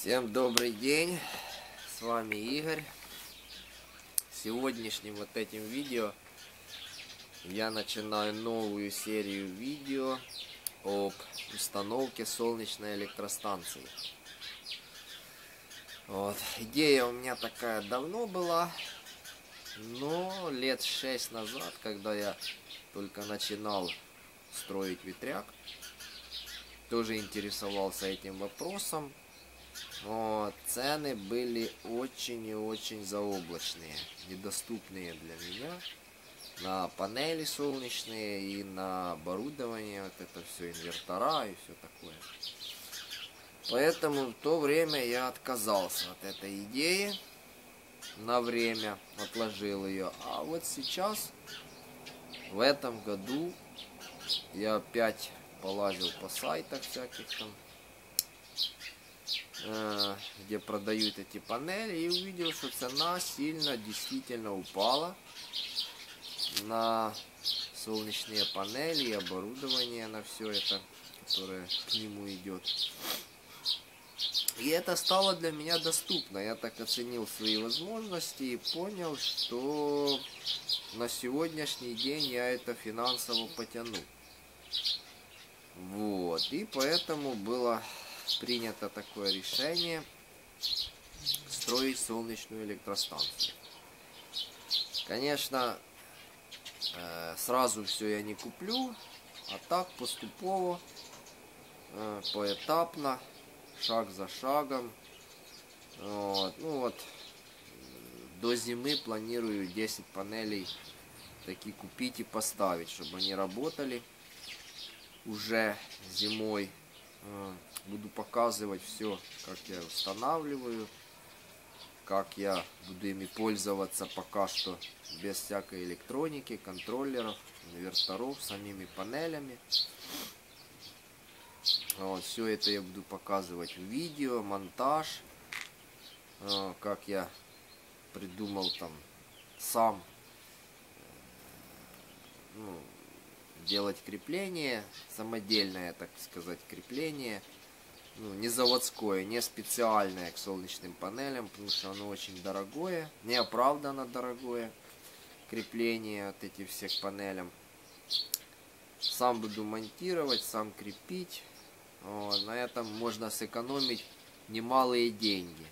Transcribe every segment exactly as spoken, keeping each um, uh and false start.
Всем добрый день, с вами Игорь. Сегодняшним вот этим видео я начинаю новую серию видео об установке солнечной электростанции. Вот. Идея у меня такая давно была, но лет шесть назад, когда я только начинал строить ветряк, тоже интересовался этим вопросом. Но цены были очень и очень заоблачные, недоступные для меня, на панели солнечные и на оборудование, вот это все, инвертора и все такое. Поэтому в то время я отказался от этой идеи, на время отложил ее. А вот сейчас, в этом году, я опять полазил по сайтах всяких там, где продают эти панели, и увидел, что цена сильно действительно упала на солнечные панели и оборудование, на все это, которое к нему идет. И это стало для меня доступно. Я так оценил свои возможности и понял, что на сегодняшний день я это финансово потяну. Вот. И поэтому было принято такое решение строить солнечную электростанцию. Конечно, сразу все я не куплю, а так поступово, поэтапно, шаг за шагом. Вот. Ну вот, до зимы планирую десять панелей таки купить и поставить, чтобы они работали уже зимой. Буду показывать все, как я устанавливаю, как я буду ими пользоваться, пока что без всякой электроники, контроллеров, инверторов, самими панелями. Вот, все это я буду показывать в видео, монтаж, как я придумал там сам, ну, делать крепление, самодельное, так сказать, крепление, ну, не заводское, не специальное к солнечным панелям, потому что оно очень дорогое, неоправданно дорогое крепление от этих всех панелям. Сам буду монтировать, сам крепить. О, на этом можно сэкономить немалые деньги.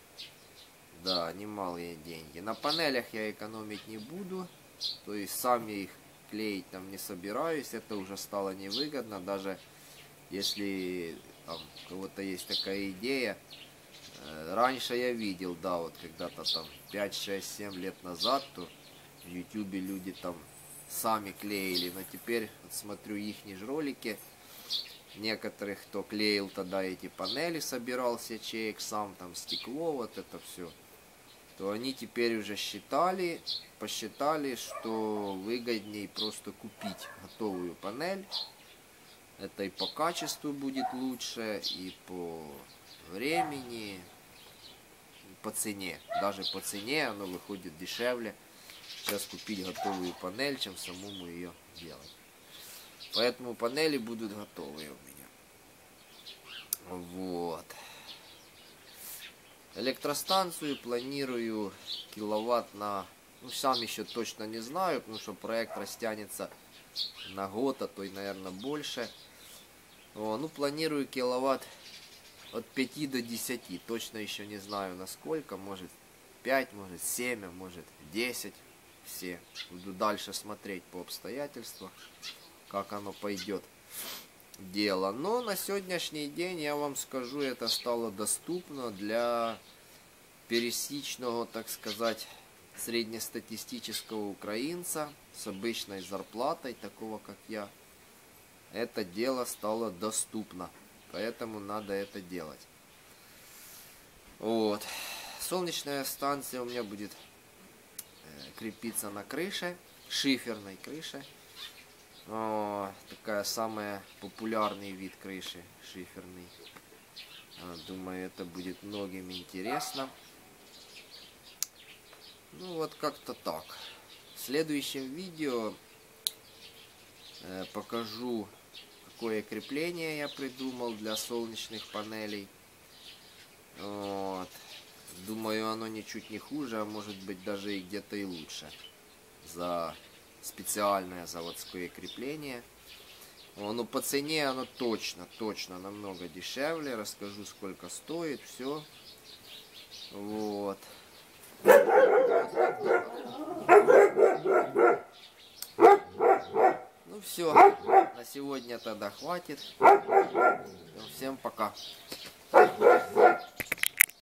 Да, немалые деньги. На панелях я экономить не буду, то есть сам я их клеить там не собираюсь, это уже стало невыгодно, даже если там у кого-то есть такая идея. Раньше я видел, да, вот когда-то там пять, шесть, семь лет назад, то в ютубе люди там сами клеили, но теперь вот смотрю их ролики, некоторых, кто клеил тогда эти панели, собирал с ячеек сам, там стекло, вот это все, то они теперь уже считали, посчитали, что выгоднее просто купить готовую панель. Это и по качеству будет лучше, и по времени, и по цене. Даже по цене оно выходит дешевле сейчас купить готовую панель, чем самому ее делать. Поэтому панели будут готовые у меня. Вот. Электростанцию планирую киловатт на, ну, сам еще точно не знаю, потому что проект растянется на год, а то и, наверное, больше. О, ну, планирую киловатт от пяти до десяти, точно еще не знаю, насколько, может пять, может семь, может десять, все. Буду дальше смотреть по обстоятельствам, как оно пойдет дело. Но на сегодняшний день, я вам скажу, это стало доступно для пересечного, так сказать, среднестатистического украинца с обычной зарплатой, такого как я. Это дело стало доступно, поэтому надо это делать. Вот. Солнечная станция у меня будет крепиться на крыше, шиферной крыше. О, такая самая популярный вид крыши, шиферный. Думаю, это будет многим интересно. Ну вот как-то так. В следующем видео э, покажу, какое крепление я придумал для солнечных панелей. Вот. Думаю, оно ничуть не хуже, а может быть даже и где-то и лучше. За специальное заводское крепление. Ну, по цене оно точно, точно намного дешевле. Расскажу, сколько стоит, все. Вот. Ну все, на сегодня тогда хватит. Всем пока.